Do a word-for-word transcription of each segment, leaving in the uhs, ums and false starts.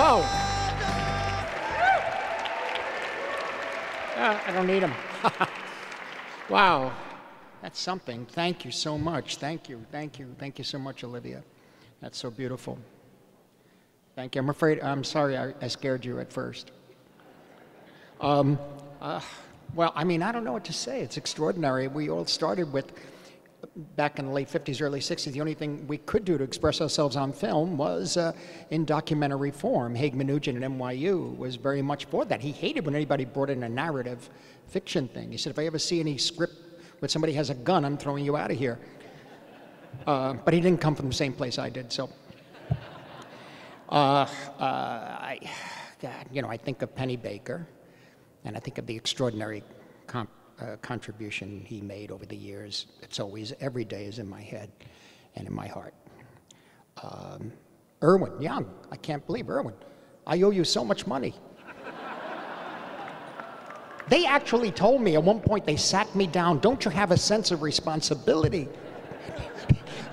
Wow. Uh, I don't need them. Wow. That's something. Thank you so much. Thank you. Thank you. Thank you so much, Olivia. That's so beautiful. Thank you. I'm afraid, I'm sorry I, I scared you at first. Um, uh, well, I mean, I don't know what to say. It's extraordinary. We all started with, back in the late fifties, early sixties, the only thing we could do to express ourselves on film was uh, in documentary form. Haig Menugin at N Y U was very much for that. He hated when anybody brought in a narrative fiction thing. He said, if I ever see any script where somebody has a gun, I'm throwing you out of here. Uh, but he didn't come from the same place I did, so. Uh, uh, I, God, you know, I think of Penny Baker, and I think of the extraordinary comp Uh, contribution he made over the years. It's always, every day is in my head and in my heart. Um, Irwin Young, I can't believe Irwin. I owe you so much money. They actually told me at one point, they sat me down, don't you have a sense of responsibility?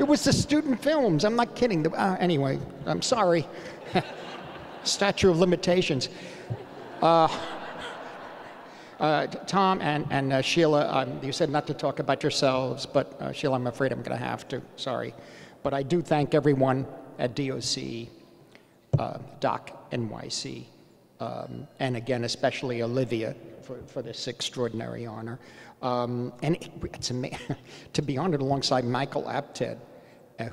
It was the student films, I'm not kidding. The, uh, anyway, I'm sorry. Statute of limitations. Uh, Uh, Tom and, and uh, Sheila, um, you said not to talk about yourselves, but uh, Sheila, I'm afraid I'm going to have to, sorry. But I do thank everyone at D O C, uh, Doc N Y C, um, and again, especially Olivia for, for this extraordinary honor. Um, and it, it's amazing to be honored alongside Michael Apted, uh,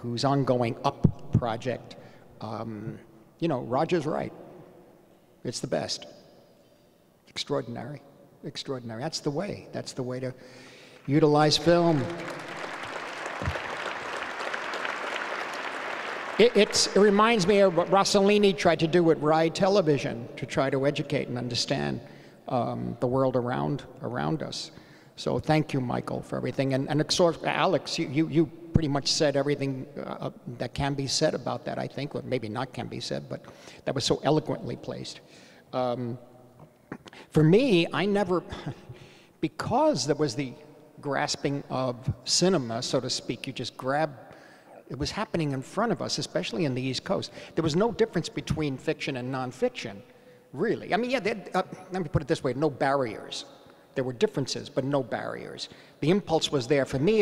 whose ongoing Up project, um, you know, Roger's right. It's the best. Extraordinary. Extraordinary. That's the way. That's the way to utilize film. It, it's, it reminds me of what Rossellini tried to do with Rai Television to try to educate and understand um, the world around around us. So thank you, Michael, for everything. And, and Alex, you, you, you pretty much said everything uh, that can be said about that, I think, or maybe not can be said, but that was so eloquently placed. Um, For me, I never, because there was the grasping of cinema, so to speak, you just grabbed, it was happening in front of us, especially in the East Coast. There was no difference between fiction and nonfiction, really. I mean, yeah, uh, let me put it this way, no barriers. There were differences, but no barriers. The impulse was there. For me,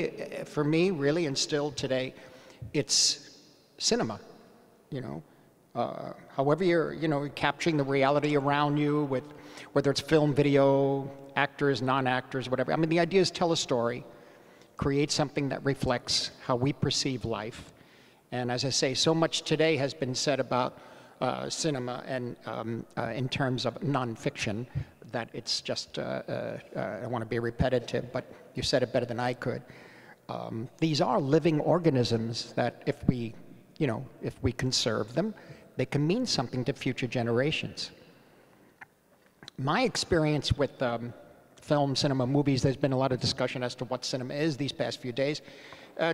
for me, really, and still today, it's cinema, you know. Uh, however you're, you know, capturing the reality around you with, whether it's film, video, actors, non-actors, whatever. I mean, the idea is tell a story, create something that reflects how we perceive life. And as I say, so much today has been said about uh, cinema and um, uh, in terms of non-fiction that it's just, uh, uh, uh, I don't want to be repetitive, but you said it better than I could. Um, these are living organisms that if we, you know, if we conserve them, they can mean something to future generations. My experience with um, film, cinema, movies, there's been a lot of discussion as to what cinema is these past few days. Uh,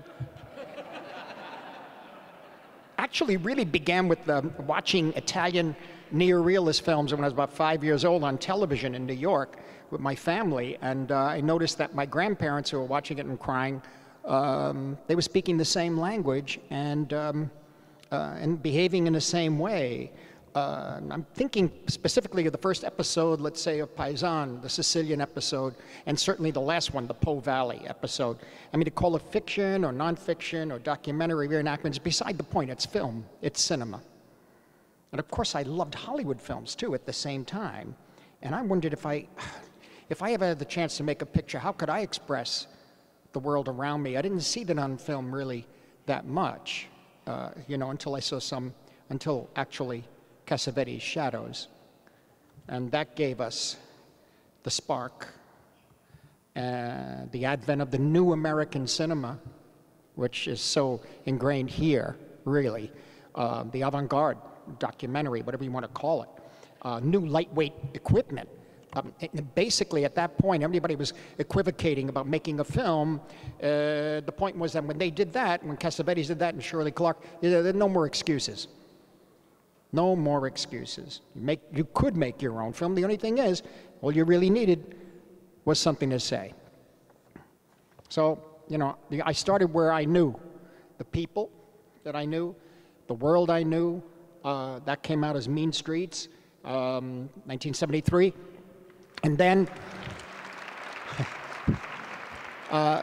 actually really began with um, watching Italian neorealist films when I was about five years old on television in New York with my family, and uh, I noticed that my grandparents who were watching it and crying, um, they were speaking the same language and um, Uh, and behaving in the same way. Uh, I'm thinking specifically of the first episode, let's say, of Paisan, the Sicilian episode, and certainly the last one, the Po Valley episode. I mean, to call it fiction or nonfiction or documentary reenactments, beside the point, it's film, it's cinema. And of course, I loved Hollywood films too at the same time. And I wondered if I, if I ever had the chance to make a picture, how could I express the world around me? I didn't see that on film really that much. Uh, you know, until I saw some, until actually Cassavetes' Shadows. And that gave us the spark, uh, the advent of the new American cinema, which is so ingrained here, really. Uh, the avant-garde documentary, whatever you want to call it. Uh, new lightweight equipment. Um, and basically, at that point, everybody was equivocating about making a film. Uh, the point was that when they did that, when Cassavetes did that and Shirley Clark, there were no more excuses. No more excuses. You, make, you could make your own film. The only thing is, all you really needed was something to say. So, you know, I started where I knew the people that I knew, the world I knew, Uh, that came out as Mean Streets, um, nineteen seventy-three. And then uh,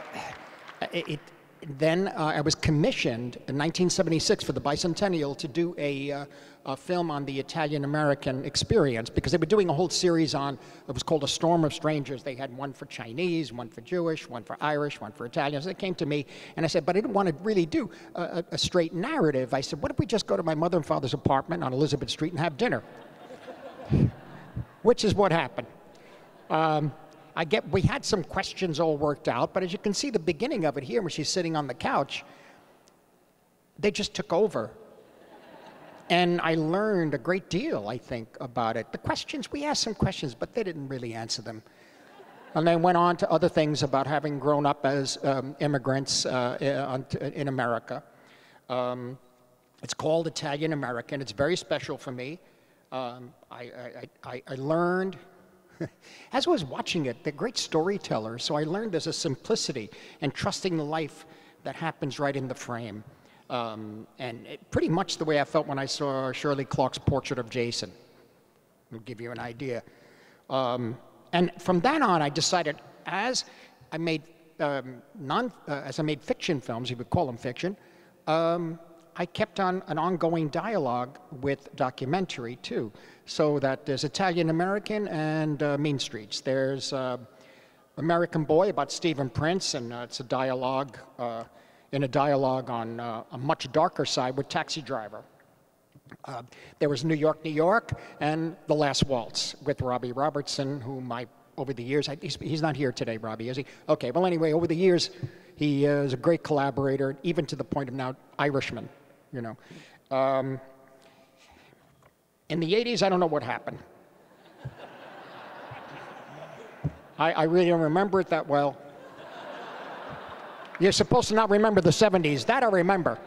it, then uh, I was commissioned in nineteen seventy-six for the Bicentennial to do a, uh, a film on the Italian-American experience, because they were doing a whole series on, it was called A Storm of Strangers. They had one for Chinese, one for Jewish, one for Irish, one for Italians. They came to me and I said, but I didn't want to really do a, a straight narrative. I said, what if we just go to my mother and father's apartment on Elizabeth Street and have dinner? Which is what happened. Um, I get, we had some questions all worked out, but as you can see the beginning of it here when she's sitting on the couch, they just took over. And I learned a great deal, I think, about it. The questions, we asked some questions, but they didn't really answer them. And they went on to other things about having grown up as um, immigrants uh, in America. Um, it's called Italian-American. It's very special for me. Um, I, I, I, I learned. As I was watching it, they're great storytellers, so I learned there's a simplicity and trusting the life that happens right in the frame. Um, and it, pretty much the way I felt when I saw Shirley Clark's Portrait of Jason. It'll give you an idea. Um, and from that on, I decided as I made, um, non, uh, as I made fiction films, you would call them fiction, um, I kept on an ongoing dialogue with documentary too, so that there's Italian-American and uh, Mean Streets. There's uh, American Boy about Stephen Prince, and uh, it's a dialogue, uh, in a dialogue on uh, a much darker side with Taxi Driver. Uh, there was New York, New York, and The Last Waltz with Robbie Robertson, whom I, over the years, I, he's, he's not here today, Robbie, is he? Okay, well anyway, over the years, he uh, is a great collaborator, even to the point of now Irishman. You know, um, in the eighties, I don't know what happened. I, I really don't remember it that well. You're supposed to not remember the seventies. That I remember.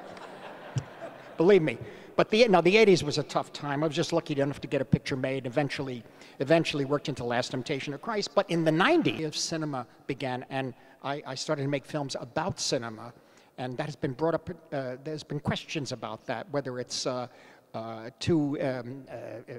Believe me. But the, no, the eighties was a tough time. I was just lucky enough to get a picture made, eventually eventually worked into Last Temptation of Christ. But in the nineties, cinema began, and I, I started to make films about cinema. And that has been brought up, uh, there's been questions about that, whether it's uh, uh, too um, uh, uh,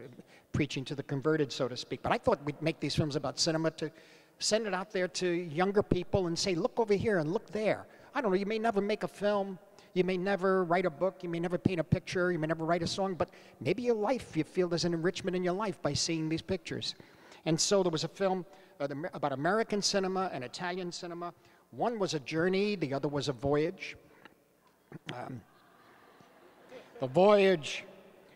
preaching to the converted, so to speak. But I thought we'd make these films about cinema to send it out there to younger people and say, look over here and look there. I don't know, you may never make a film, you may never write a book, you may never paint a picture, you may never write a song, but maybe your life, you feel there's an enrichment in your life by seeing these pictures. And so there was a film about American cinema and Italian cinema. One was a journey, the other was a voyage. Um, the voyage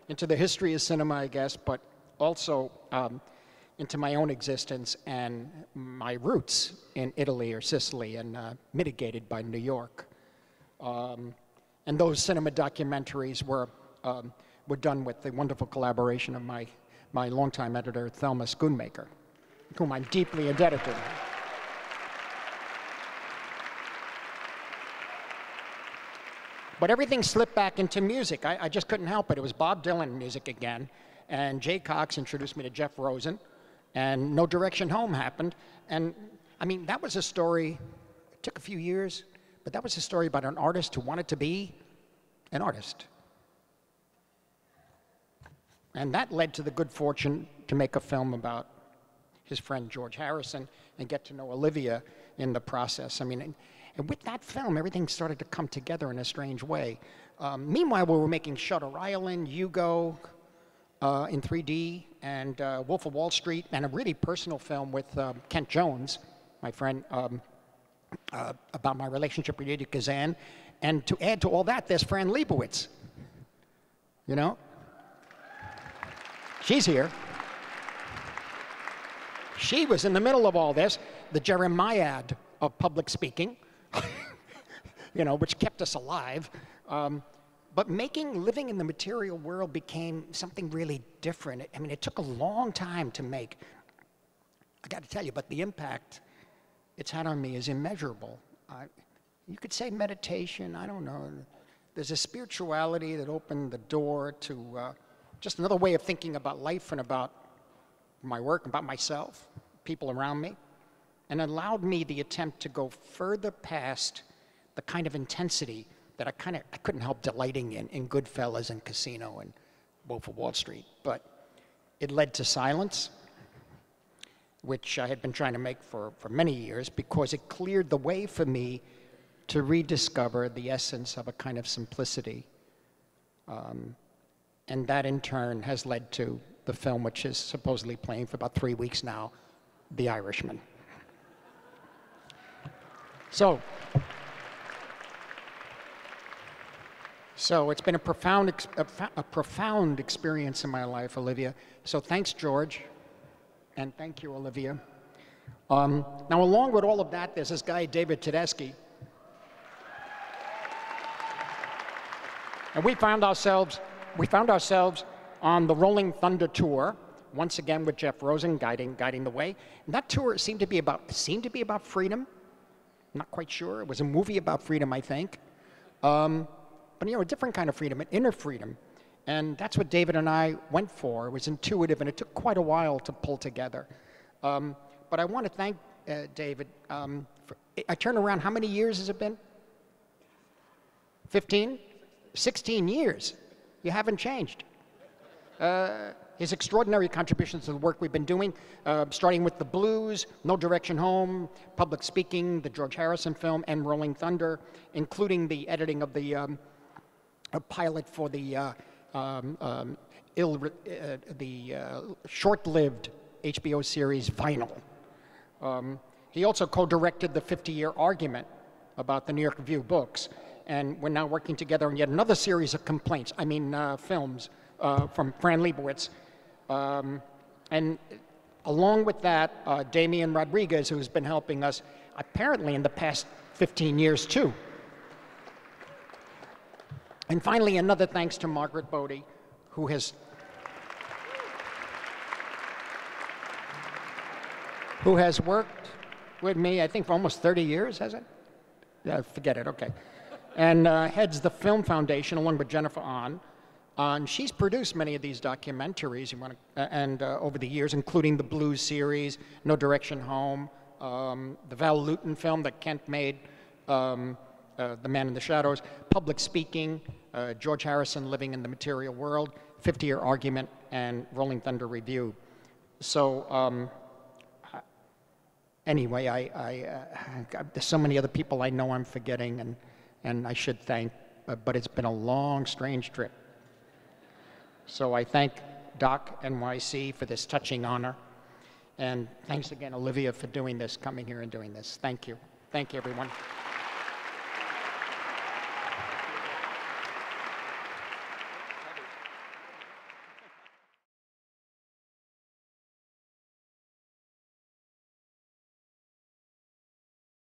into the history of cinema, I guess, but also um, into my own existence and my roots in Italy or Sicily, and uh, mitigated by New York. Um, and those cinema documentaries were, um, were done with the wonderful collaboration of my, my longtime editor, Thelma Schoonmaker, whom I'm deeply indebted to. But everything slipped back into music. I, I just couldn't help it. It was Bob Dylan music again. And Jay Cox introduced me to Jeff Rosen. And No Direction Home happened. And I mean, that was a story, it took a few years, but that was a story about an artist who wanted to be an artist. And that led to the good fortune to make a film about his friend George Harrison and get to know Olivia in the process. I mean. And, And with that film, everything started to come together in a strange way. Um, meanwhile, we were making Shutter Island, Hugo uh, in three D, and uh, Wolf of Wall Street, and a really personal film with um, Kent Jones, my friend, um, uh, about my relationship with Edith Kazan. And to add to all that, there's Fran Leibowitz. You know? She's here. She was in the middle of all this, the Jeremiad of public speaking. You know, which kept us alive. Um, but making Living in the Material World became something really different. I mean, it took a long time to make. I got to tell you, but the impact it's had on me is immeasurable. I, you could say meditation, I don't know. There's a spirituality that opened the door to uh, just another way of thinking about life and about my work, about myself, people around me, and allowed me the attempt to go further past the kind of intensity that I kind of I couldn't help delighting in in Goodfellas and Casino and Wolf of Wall Street, but it led to Silence, which I had been trying to make for, for many years, because it cleared the way for me to rediscover the essence of a kind of simplicity. Um, and that in turn has led to the film, which is supposedly playing for about three weeks now, The Irishman. So, so it's been a profound, a, a profound experience in my life, Olivia. So thanks, George, and thank you, Olivia. Um, now, along with all of that, there's this guy, David Tedeschi. And we found ourselves, we found ourselves on the Rolling Thunder tour, once again with Jeff Rosen guiding, guiding the way. And that tour seemed to be about, seemed to be about freedom. I'm not quite sure. It was a movie about freedom, I think. Um, but you know, a different kind of freedom, an inner freedom. And that's what David and I went for. It was intuitive, and it took quite a while to pull together. Um, but I want to thank uh, David. Um, for, I turn around, how many years has it been? fifteen? sixteen years. You haven't changed. Uh, his extraordinary contributions to the work we've been doing, uh, starting with the Blues, No Direction Home, Public Speaking, the George Harrison film, and Rolling Thunder, including the editing of the um, a pilot for the uh, um, um, ill uh, the uh, short-lived H B O series Vinyl. Um, he also co-directed the fifty year argument about the New York Review books. And we're now working together on yet another series of complaints, I mean uh, films, uh, from Fran Leibowitz. Um, and along with that, uh, Damian Rodriguez, who's been helping us apparently in the past fifteen years too. And finally, another thanks to Margaret Bodie, who has, who has worked with me, I think for almost thirty years, has it? Yeah, forget it, okay. And uh, heads the Film Foundation, along with Jennifer Ahn. Uh, and she's produced many of these documentaries you wanna, uh, and uh, over the years, including the Blues series, No Direction Home, um, the Val Lewton film that Kent made, um, uh, The Man in the Shadows, Public Speaking, uh, George Harrison: Living in the Material World, fifty year argument, and Rolling Thunder Revue. So um, anyway, I, I, uh, there's so many other people I know I'm forgetting, and. And I should thank, uh, but it's been a long, strange trip. So I thank Doc N Y C for this touching honor. And thanks again, Olivia, for doing this, coming here and doing this. Thank you. Thank you, everyone.